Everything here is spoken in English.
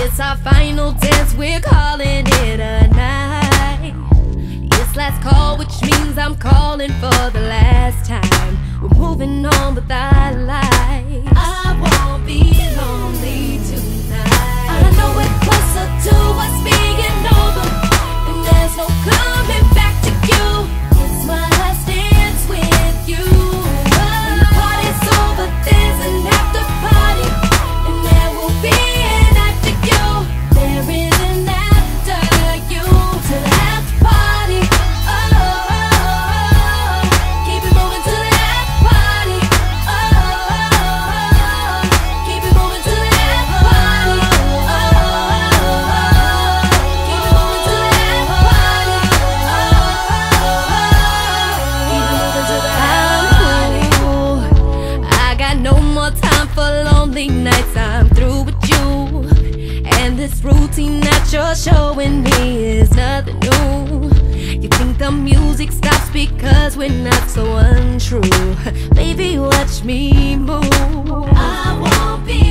It's our final dance, we're calling it a night. It's last call, which means I'm calling for the last time. We're moving on with our lives. I won't be lonely tonight. I know we're closer to us being over, and there's no coming back to you. It's my last dance with you. When the party's over, there's an after party, and there will be an after you. There is an after you to the after party. Oh, keep it moving to the after party. Oh, keep it moving to the after party. Oh, keep it moving to the after party. Oh, keep it moving to the after party. I got no more time for lonely nights. I'm through with you, and this routine that you're showing me is nothing new. You think the music stops because we're not so untrue. Baby, watch me move. I won't be